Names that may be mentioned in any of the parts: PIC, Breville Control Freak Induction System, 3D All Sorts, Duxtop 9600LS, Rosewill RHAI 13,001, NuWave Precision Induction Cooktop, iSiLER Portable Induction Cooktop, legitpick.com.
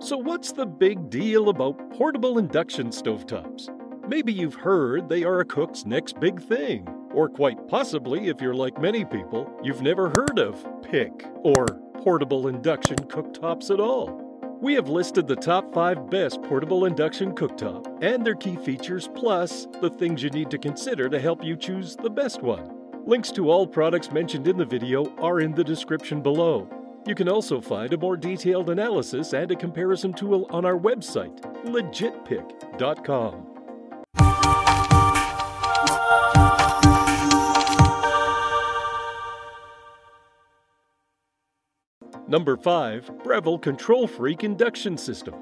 So what's the big deal about portable induction stovetops? Maybe you've heard they are a cook's next big thing, or quite possibly, if you're like many people, you've never heard of PIC, or portable induction cooktops at all. We have listed the top 5 best portable induction cooktop and their key features, plus the things you need to consider to help you choose the best one. Links to all products mentioned in the video are in the description below. You can also find a more detailed analysis and a comparison tool on our website, legitpick.com. Number 5. Breville Control Freak Induction System.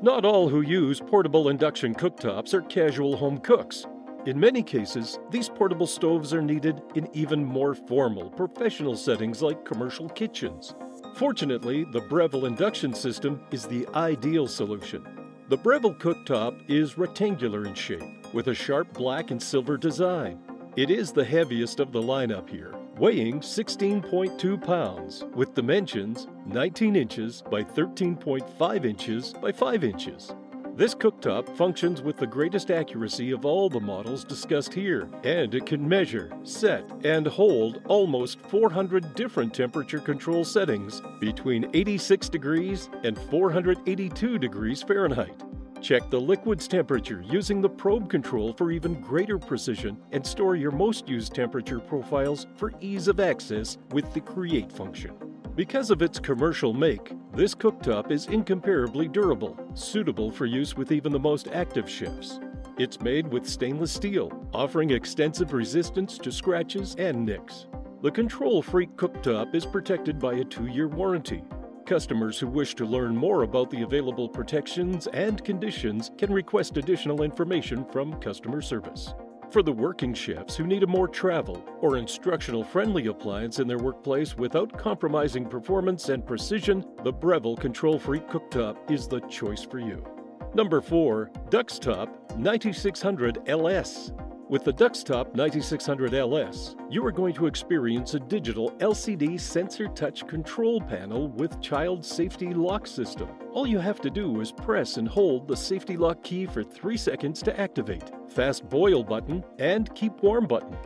Not all who use portable induction cooktops are casual home cooks. In many cases, these portable stoves are needed in even more formal, professional settings like commercial kitchens. Fortunately, the Breville induction system is the ideal solution. The Breville cooktop is rectangular in shape, with a sharp black and silver design. It is the heaviest of the lineup here, weighing 16.2 pounds, with dimensions 19 inches by 13.5 inches by 5 inches. This cooktop functions with the greatest accuracy of all the models discussed here, and it can measure, set, and hold almost 400 different temperature control settings between 86 degrees and 482 degrees Fahrenheit. Check the liquid's temperature using the probe control for even greater precision, and store your most used temperature profiles for ease of access with the create function. Because of its commercial make, this cooktop is incomparably durable, suitable for use with even the most active chefs. It's made with stainless steel, offering extensive resistance to scratches and nicks. The Control Freak cooktop is protected by a 2-year warranty. Customers who wish to learn more about the available protections and conditions can request additional information from customer service. For the working chefs who need a more travel or instructional-friendly appliance in their workplace without compromising performance and precision, the Breville Control Freak cooktop is the choice for you. Number 4. Duxtop 9600LS. With the Duxtop 9600LS, you are going to experience a digital LCD sensor touch control panel with child safety lock system. All you have to do is press and hold the safety lock key for 3 seconds to activate, fast boil button, and keep warm button.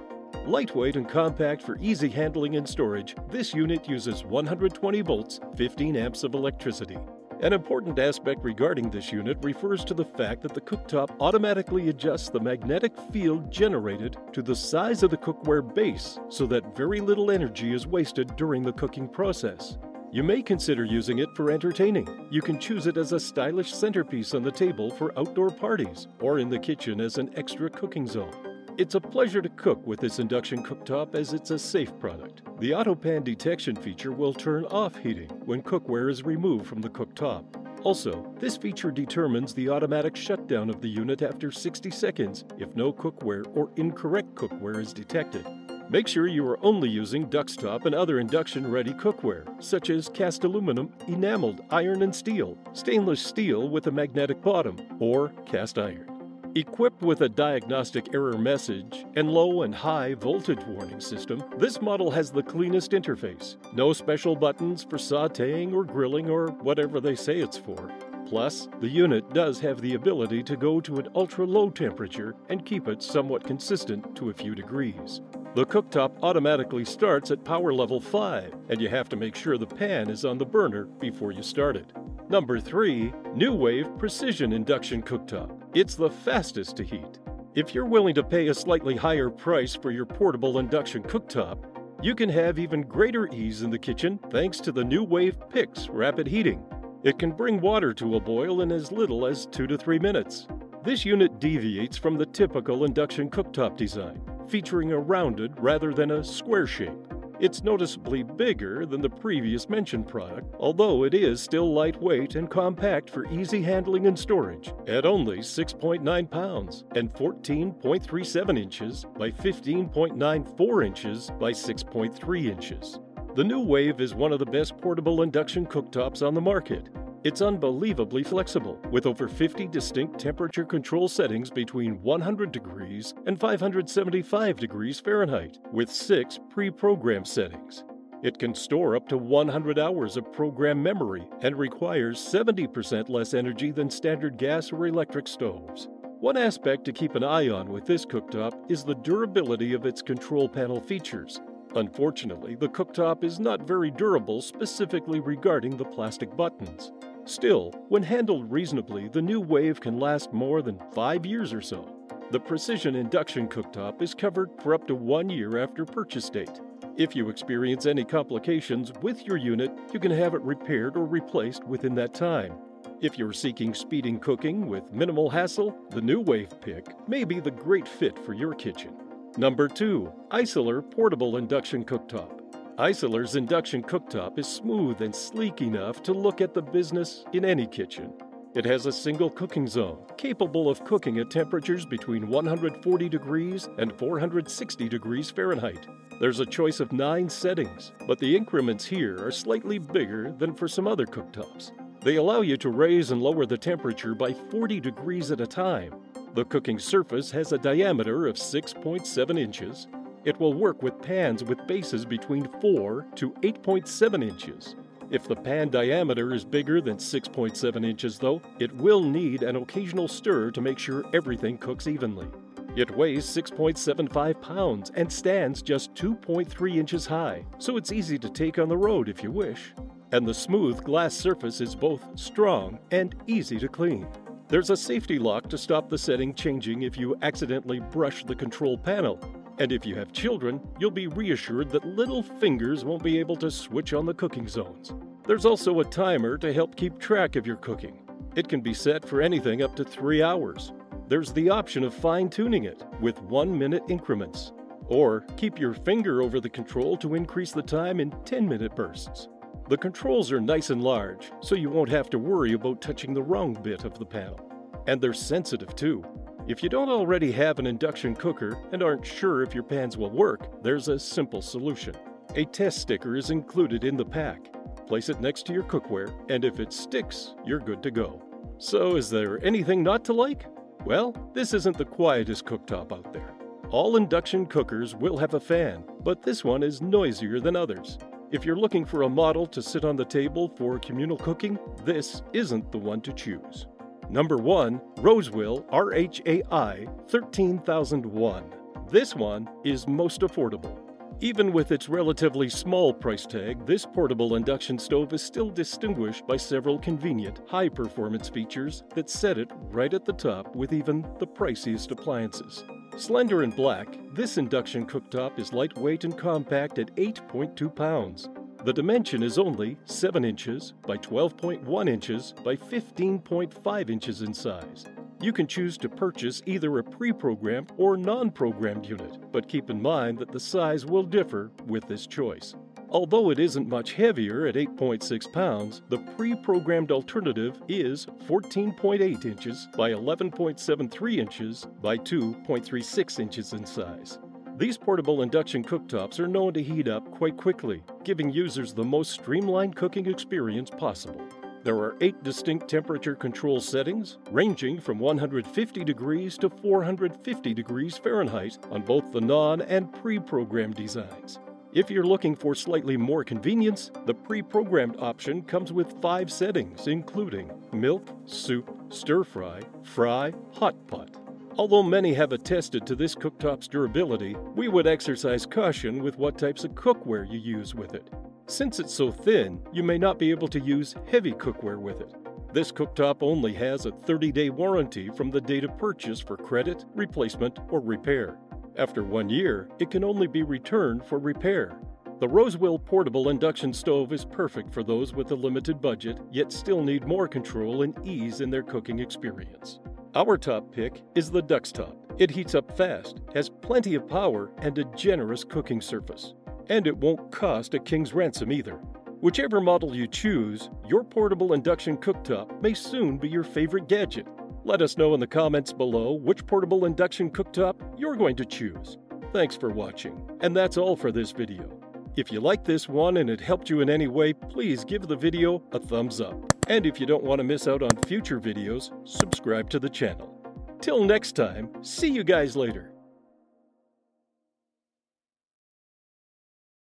Lightweight and compact for easy handling and storage, this unit uses 120 volts, 15 amps of electricity. An important aspect regarding this unit refers to the fact that the cooktop automatically adjusts the magnetic field generated to the size of the cookware base so that very little energy is wasted during the cooking process. You may consider using it for entertaining. You can choose it as a stylish centerpiece on the table for outdoor parties or in the kitchen as an extra cooking zone. It's a pleasure to cook with this induction cooktop as it's a safe product. The autopan detection feature will turn off heating when cookware is removed from the cooktop. Also, this feature determines the automatic shutdown of the unit after 60 seconds if no cookware or incorrect cookware is detected. Make sure you are only using Duxtop and other induction-ready cookware, such as cast aluminum, enameled iron and steel, stainless steel with a magnetic bottom, or cast iron. Equipped with a diagnostic error message and low and high voltage warning system, this model has the cleanest interface. No special buttons for sautéing or grilling or whatever they say it's for. Plus, the unit does have the ability to go to an ultra-low temperature and keep it somewhat consistent to a few degrees. The cooktop automatically starts at power level 5, and you have to make sure the pan is on the burner before you start it. Number 3. NuWave Precision Induction Cooktop. It's the fastest to heat. If you're willing to pay a slightly higher price for your portable induction cooktop, you can have even greater ease in the kitchen thanks to the NuWave PIC's rapid heating. It can bring water to a boil in as little as 2 to 3 minutes. This unit deviates from the typical induction cooktop design, featuring a rounded rather than a square shape. It's noticeably bigger than the previous mentioned product, although it is still lightweight and compact for easy handling and storage at only 6.9 pounds and 14.37 inches by 15.94 inches by 6.3 inches. The NuWave is one of the best portable induction cooktops on the market. It's unbelievably flexible, with over 50 distinct temperature control settings between 100 degrees and 575 degrees Fahrenheit, with 6 pre-programmed settings. It can store up to 100 hours of program memory and requires 70% less energy than standard gas or electric stoves. One aspect to keep an eye on with this cooktop is the durability of its control panel features. Unfortunately, the cooktop is not very durable specifically regarding the plastic buttons. Still, when handled reasonably, the NuWave can last more than 5 years or so. The Precision Induction Cooktop is covered for up to 1 year after purchase date. If you experience any complications with your unit, you can have it repaired or replaced within that time. If you're seeking speeding cooking with minimal hassle, the NuWave Pick may be the great fit for your kitchen. Number 2. iSiLER Portable Induction Cooktop. iSiLER's induction cooktop is smooth and sleek enough to look at the business in any kitchen. It has a single cooking zone, capable of cooking at temperatures between 140 degrees and 460 degrees Fahrenheit. There's a choice of 9 settings, but the increments here are slightly bigger than for some other cooktops. They allow you to raise and lower the temperature by 40 degrees at a time. The cooking surface has a diameter of 6.7 inches. It will work with pans with bases between 4 to 8.7 inches. If the pan diameter is bigger than 6.7 inches though, it will need an occasional stir to make sure everything cooks evenly. It weighs 6.75 pounds and stands just 2.3 inches high, so it's easy to take on the road if you wish. And the smooth glass surface is both strong and easy to clean. There's a safety lock to stop the setting changing if you accidentally brush the control panel. And if you have children, you'll be reassured that little fingers won't be able to switch on the cooking zones. There's also a timer to help keep track of your cooking. It can be set for anything up to 3 hours. There's the option of fine-tuning it with 1-minute increments. Or keep your finger over the control to increase the time in 10-minute bursts. The controls are nice and large, so you won't have to worry about touching the wrong bit of the panel. And they're sensitive too. If you don't already have an induction cooker and aren't sure if your pans will work, there's a simple solution. A test sticker is included in the pack. Place it next to your cookware, and if it sticks, you're good to go. So is there anything not to like? Well, this isn't the quietest cooktop out there. All induction cookers will have a fan, but this one is noisier than others. If you're looking for a model to sit on the table for communal cooking, this isn't the one to choose. Number 1. Rosewill RHAI 13,001. This one is most affordable. Even with its relatively small price tag, this portable induction stove is still distinguished by several convenient, high-performance features that set it right at the top with even the priciest appliances. Slender and black, this induction cooktop is lightweight and compact at 8.2 pounds. The dimension is only 7 inches by 12.1 inches by 15.5 inches in size. You can choose to purchase either a pre-programmed or non-programmed unit, but keep in mind that the size will differ with this choice. Although it isn't much heavier at 8.6 pounds, the pre-programmed alternative is 14.8 inches by 11.73 inches by 2.36 inches in size. These portable induction cooktops are known to heat up quite quickly, giving users the most streamlined cooking experience possible. There are 8 distinct temperature control settings, ranging from 150 degrees to 450 degrees Fahrenheit on both the non- and pre-programmed designs. If you're looking for slightly more convenience, the pre-programmed option comes with 5 settings, including milk, soup, stir-fry, fry, hot pot. Although many have attested to this cooktop's durability, we would exercise caution with what types of cookware you use with it. Since it's so thin, you may not be able to use heavy cookware with it. This cooktop only has a 30-day warranty from the date of purchase for credit, replacement, or repair. After 1 year, it can only be returned for repair. The Rosewill Portable Induction Stove is perfect for those with a limited budget, yet still need more control and ease in their cooking experience. Our top pick is the Duxtop. It heats up fast, has plenty of power, and a generous cooking surface. And it won't cost a king's ransom either. Whichever model you choose, your portable induction cooktop may soon be your favorite gadget. Let us know in the comments below which portable induction cooktop you're going to choose. Thanks for watching, and that's all for this video. If you like this one and it helped you in any way, please give the video a thumbs up. And if you don't want to miss out on future videos, subscribe to the channel. Till next time, see you guys later.